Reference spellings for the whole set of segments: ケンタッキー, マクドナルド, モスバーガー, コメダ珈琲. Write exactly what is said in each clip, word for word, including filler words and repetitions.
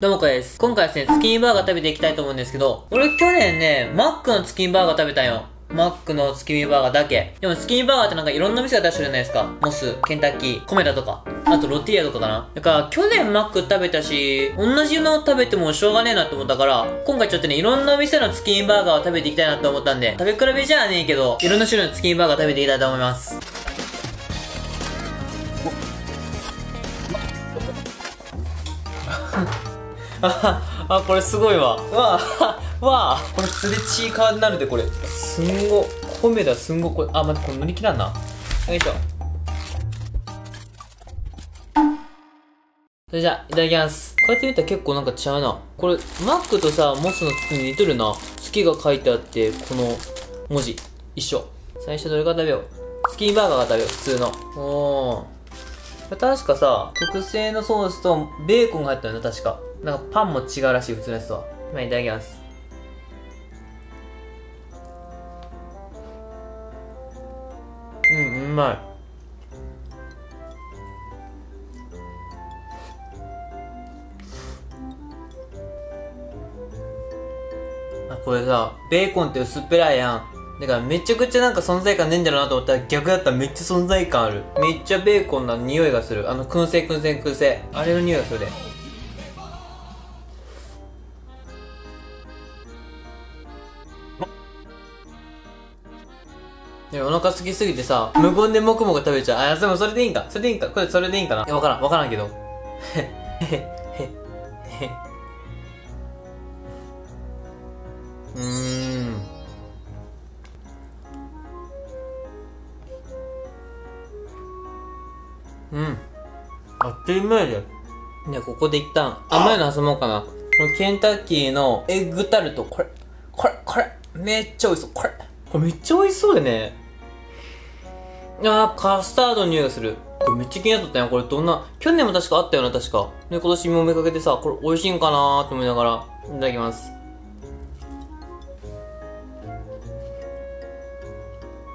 どうもこれです。今回ですね、チキンバーガー食べていきたいと思うんですけど、俺去年ね、マックのチキンバーガー食べたんよ。マックのチキンバーガーだけ。でもチキンバーガーってなんかいろんな店が出してるじゃないですか。モス、ケンタッキー、コメダとか、あとロッテリアとかかな。だから去年マック食べたし、同じのを食べてもしょうがねえなって思ったから、今回ちょっとね、いろんな店のチキンバーガーを食べていきたいなと思ったんで、食べ比べじゃねえけど、いろんな種類のチキンバーガー食べていきたいと思います。ああ、これすごいわ。わあ、わあ、これすれちいかになるで、これ。すんご、コメダすんご、これ、あ、待って、これ乗り切らんな。よいしょ。それじゃあ、いただきます。こうやって見たら結構なんかちゃうな。これ、マックとさ、モスの月に似てるな。月が書いてあって、この文字、一緒。最初どれから食べよう。チキンバーガーが食べよう、普通の。おー。確かさ、特製のソースとベーコンが入ったよね、確か。なんかパンも違うらしい、普通のやつとは。まあ、いただきます。うん、うまい。あ、これさ、ベーコンって薄っぺらいやん。だからめちゃくちゃなんか存在感ねえんだろうなと思ったら、逆だったらめっちゃ存在感ある。めっちゃベーコンな匂いがする。あの燻製燻製燻製、あれの匂いがするで。でもお腹空きすぎてさ、無言でもくもく食べちゃう。あ、でもそれでいいんか、それでいいんか、これそれでいいんかな。いや、わからんわからんけど。へへへへ。うーん。うん。あっという間やで。ね、ここで一旦甘いの挟もうかな。ケンタッキーのエッグタルト。これ、これ、これ、めっちゃ美味しそう。これ、これめっちゃ美味しそうでね。あー、カスタードの匂いがする。これめっちゃ気になっとったやん。これどんな、去年も確かあったよな、確か。で、今年もめかけてさ、これ美味しいんかなーと思いながら、いただきます。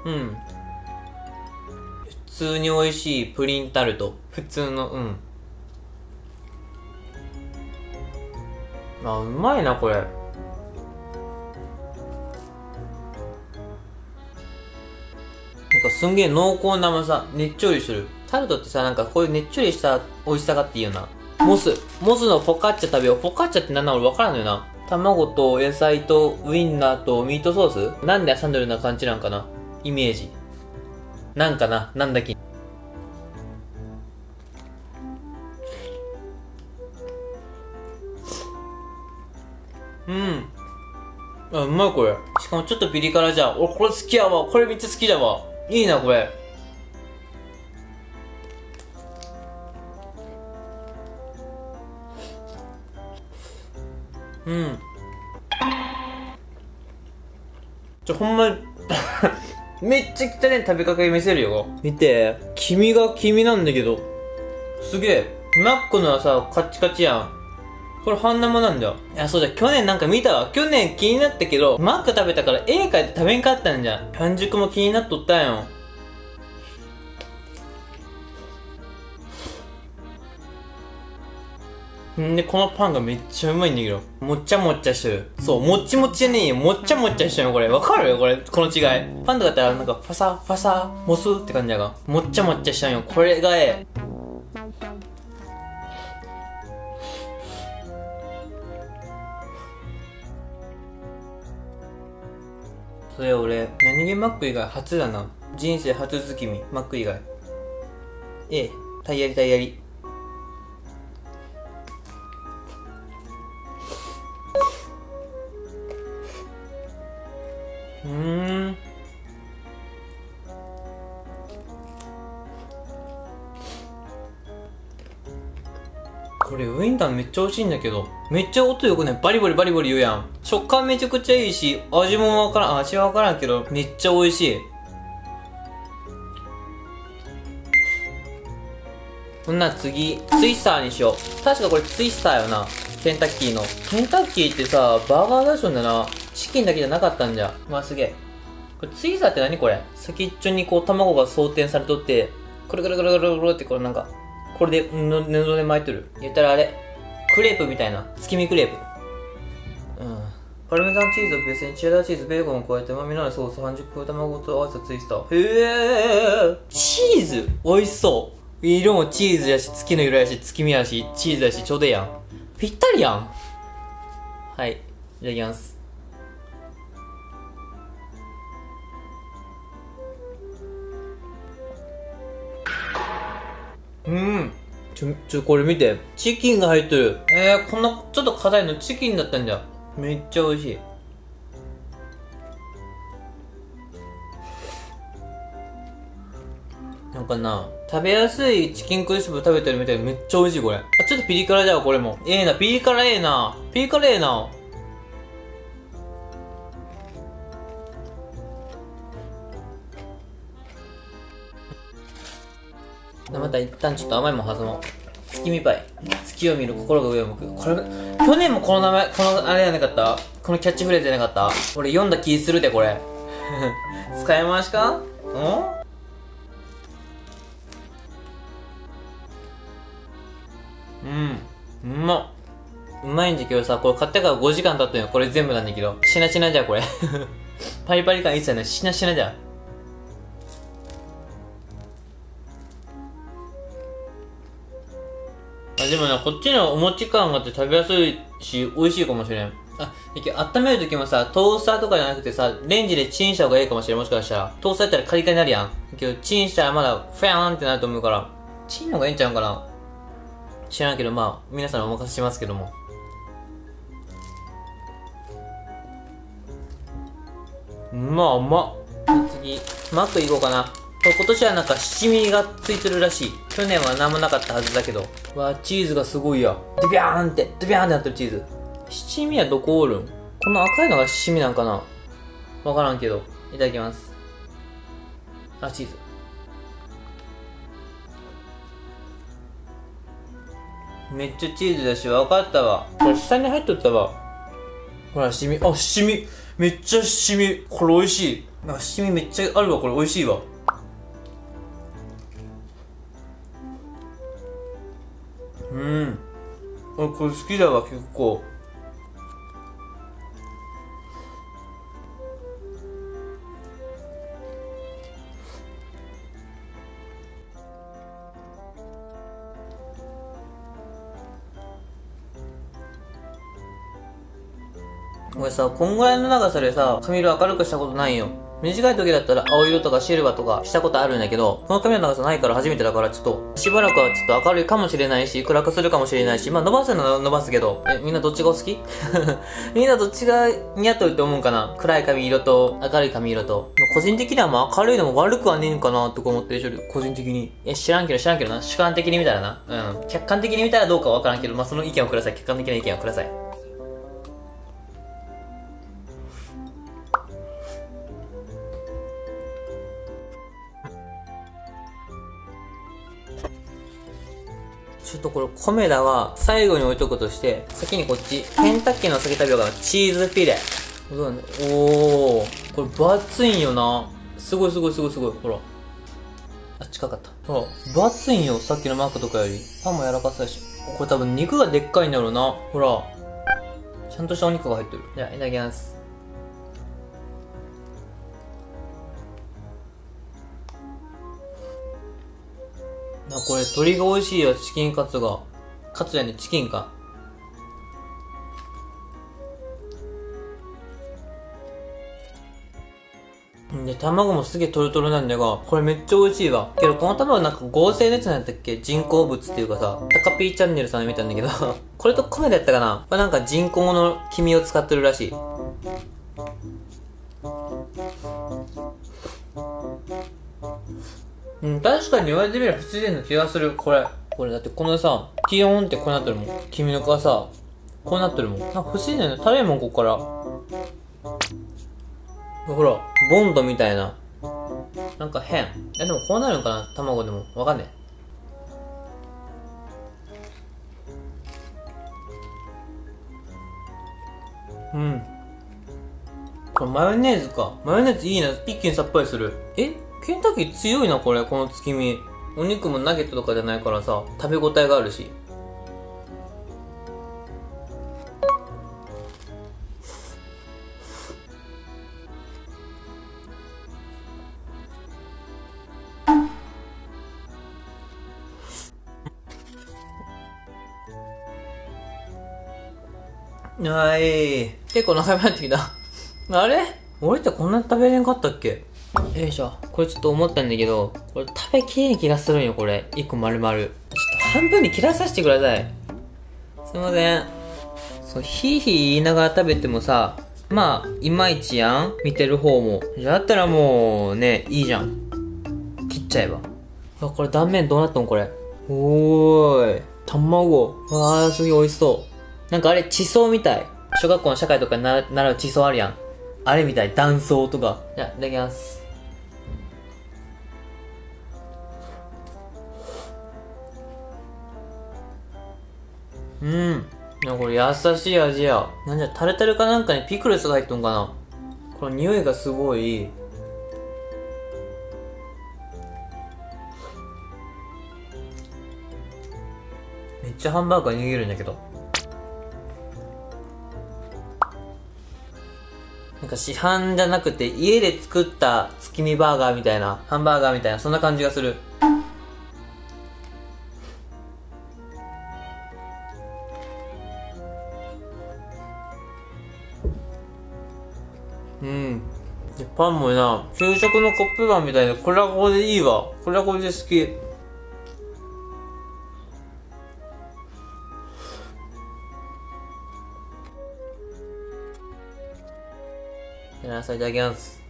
うん。普通に美味しいプリンタルト。普通の、うん。あ、うまいな、これ。なんかすんげえ濃厚な甘さ。ねっちょりする。タルトってさ、なんかこういうねっちょりした美味しさがあっていいよな。モス。モスのフォカッチャ食べよう。フォカッチャってなんなの俺分からんのよな。卵と野菜とウインナーとミートソースなんで挟んでるような感じなんかな。イメージ。なんかな、なんだっけ。うん。あ、うまいこれ。しかもちょっとピリ辛じゃん。俺これ好きやわ。これめっちゃ好きだわ。いいな、これ。うん。ちょ、ほんまに。めっちゃ汚い食べかけ見せるよ。見て、黄身が黄身なんだけど。すげえ。マックのはさ、カチカチやん。これ半生なんだよ。いや、そうだ、去年なんか見たわ。去年気になったけど、マック食べたから絵描いて食べんかったんじゃん。半熟も気になっとったんよ。んで、このパンがめっちゃうまいんだけど。もっちゃもっちゃしてる。そう、もっちもっちじゃねえよ。もっちゃもっちゃしてるよ、これ。わかるよ、これ。この違い。パンとかだったら、なんか、ファサ、ファサ、モスって感じやが。もっちゃもっちゃしてるよ。これがええ。それ俺、何気マック以外初だな。人生初月見、マック以外。ええ、タイヤリタイヤリ。うーん、これウインナーめっちゃ美味しいんだけど。めっちゃ音よくない？バリバリバリバリ言うやん。食感めちゃくちゃいいし、味もわからん、味はわからんけどめっちゃ美味しい。ほんなら次ツイスターにしよう。確かこれツイスターよな、ケンタッキーの。ケンタッキーってさ、バーガー出しとんだな。チキンだけじゃなかったんじゃ。まあすげえ。これツイスターって何これ？先っちょにこう卵が装填されとって、くるくるくるくるくるってこれなんか、これで布で巻いとる。言ったらあれ、クレープみたいな月見クレープ、うん、パルメザンチーズをベースにチェダーチーズ、ベーコンを加えて旨味のあるソース、半熟卵と合わせたツイスター。へえ、チーズ美味しそう。色もチーズやし、月の色やし、月見やし、チーズやし、ちょうどいいやん。ぴったりやん。はい、いただきます。うん、ちょ、ちょ、これ見て。チキンが入ってる。えー、こんな、ちょっと硬いのチキンだったんだよ。めっちゃ美味しい。なんかな、食べやすいチキンクリスプ食べてるみたいでめっちゃ美味しい、これ。あ、ちょっとピリ辛だわ、これも。ええな、ピリ辛ええな。ピリ辛ええな。また一旦ちょっと甘いもん挟もう。月見パイ。月を見る心が上を向く。これ、去年もこの名前、このあれじゃなかった？このキャッチフレーズじゃなかった？俺読んだ気するで、これ。使い回しか？ん？うん。うまっ。うまいんだけどさ、これ買ってからごじかん経ったよ。これ全部なんだけど。しなしなじゃん、これ。パリパリ感一切ない。しなしなじゃん。でもね、こっちのお餅感があって食べやすいし、美味しいかもしれん。あ、温めるときもさ、トースターとかじゃなくてさ、レンジでチンした方がいいかもしれん。もしかしたら。トースターやったらカリカリになるやん。けど、チンしたらまだ、フェーンってなると思うから、チンの方がいいんちゃうかな。知らんけど、まあ、皆さんお任せしますけども。まあ、うまっ。次、マック行こうかな。これ今年はなんか七味がついてるらしい。去年は何もなかったはずだけど。わあ、チーズがすごいや。ドビャーンって、ドビャーンってなってるチーズ。七味はどこおるん？この赤いのが七味なんかな？わからんけど。いただきます。あ、チーズ。めっちゃチーズだし、わかったわ。これ下に入っとったわ。ほら、七味。あ、七味。めっちゃ七味。これ美味しい。なんか七味めっちゃあるわ。これ美味しいわ。うん。俺これ好きだわ、結構。俺さ、こんぐらいの長さでさ、髪色明るくしたことないよ。短い時だったら青色とかシルバーとかしたことあるんだけど、この髪の長さないから初めてだから、ちょっと、しばらくはちょっと明るいかもしれないし、暗くするかもしれないし、まあ伸ばすのは伸ばすけど、え、みんなどっちがお好き？みんなどっちが似合っとると思うかな？暗い髪色と明るい髪色と。個人的にはまあ明るいのも悪くはねえんかなとか思ってるし、個人的に。え、知らんけど知らんけどな。主観的に見たらな。うん。客観的に見たらどうかわからんけど、まあその意見をください。客観的な意見をください。ちょっとこれ、コメダは最後に置いとくとして、先にこっち、ケンタッキーの先食べようかな。チーズフィレ。おー、これ分厚いんよな。すごいすごいすごいすごい。ほら。あ、近かった。ほら、分厚いんよ。さっきのマックとかより。パンも柔らかそうだし。これ多分肉がでっかいんだろうな。ほら。ちゃんとしたお肉が入ってる。じゃあ、いただきます。あ、これ、鶏が美味しいよ、チキンカツが。カツやね、チキンか。で、卵もすげえトロトロなんだが、これめっちゃ美味しいわ。けど、この卵なんか合成のやつなんだったっけ？人工物っていうかさ、タカピーチャンネルさんで見たんだけど、これとコメダやったかな？これなんか人工の黄身を使ってるらしい。うん、確かに言われてみれば不自然な気がする、これ。これだってこのさ、ティヨーンってこうなってるもん。君の顔さ、こうなってるもん。なんか不自然な、食べるもん、こっから。ほら、ボンドみたいな。なんか変。え、でもこうなるのかな？卵でも。わかんねえ。うん。これマヨネーズか。マヨネーズいいな。一気にさっぱりする。え？ケンタッキー強いな、これ、この月見。お肉もナゲットとかじゃないからさ、食べ応えがあるし。はい、結構長めになってきた。あれ、俺ってこんなに食べれんかったっけ。よいしょ。これちょっと思ったんだけど、これ食べきれん気がするんよ。これいっこ丸々ちょっと半分に切らさせてください。すいません。そう、ヒーヒー言いながら食べてもさ、まあいまいちやん、見てる方も。だったらもうね、いいじゃん、切っちゃえば。あ、これ断面どうなったんこれ。おーい、卵。わー、すげえ美味しそう。なんかあれ地層みたい。小学校の社会とかに習う地層あるやん、あれみたい。断層とか。じゃあいただきます。うん、なんかこれ優しい味や。なんじゃ、タルタルかなんかにピクルスが入っとんかな。この匂いがすごい。めっちゃハンバーガー逃げるんだけど。なんか市販じゃなくて家で作った月見バーガーみたいな、ハンバーガーみたいな、そんな感じがする。うん。で、パンもな、給食のコッペパンみたいで、これはこれでいいわ。これはこれで好き。じゃあ、いただきます。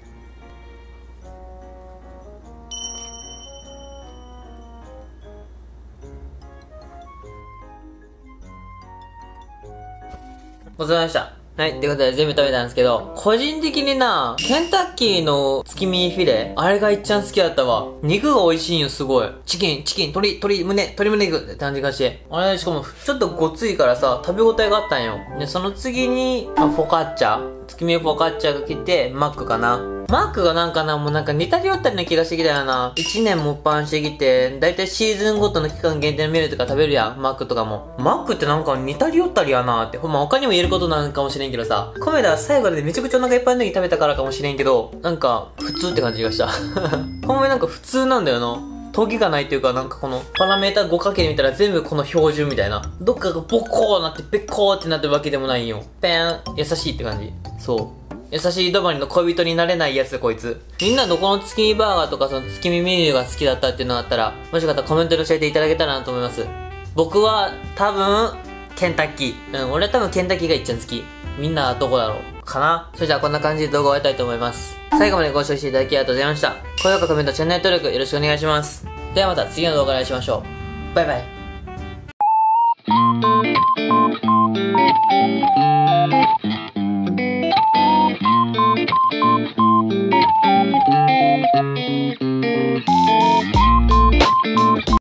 ごちそうさまでした。はい、ってことで全部食べたんですけど、個人的にな、ケンタッキーの月見フィレ、あれがいっちゃん好きだったわ。肉が美味しいんよ、すごい。チキン、チキン、鶏、鶏胸、鶏胸肉って感じがして。あれ、しかも、ちょっとごついからさ、食べ応えがあったんよ。で、その次に、あ、フォカッチャ。月見フォカッチャが来て、マックかな。マックがなんかな、もうなんか似たり寄ったりな気がしてきたよな。一年もっぱんしてきて、だいたいシーズンごとの期間限定のメニューとか食べるやん、マックとかも。マックってなんか似たり寄ったりやなーって、ほんま他にも言えることなんかもしれんけどさ、コメダは最後でめちゃくちゃお腹いっぱいの時食べたからかもしれんけど、なんか普通って感じがした。ほんまになんか普通なんだよな。トゲがないというか、なんかこのパラメータ ごかける で見たら全部この標準みたいな。どっかがボコーなって、ベッコーってなってるわけでもないんよ。ペーン、優しいって感じ。そう。優しいどばりの恋人になれないやつ、こいつ。みんなどこの月見バーガーとかその月見メニューが好きだったっていうのがあったら、もしよかったらコメントで教えていただけたらなと思います。僕は多分、ケンタッキー。うん、俺は多分ケンタッキーがいっちゃん好き。みんなはどこだろうかな。それじゃあこんな感じで動画を終えたいと思います。最後までご視聴していただきありがとうございました。高評価、コメント、チャンネル登録よろしくお願いします。ではまた次の動画でお会いしましょう。バイバイ。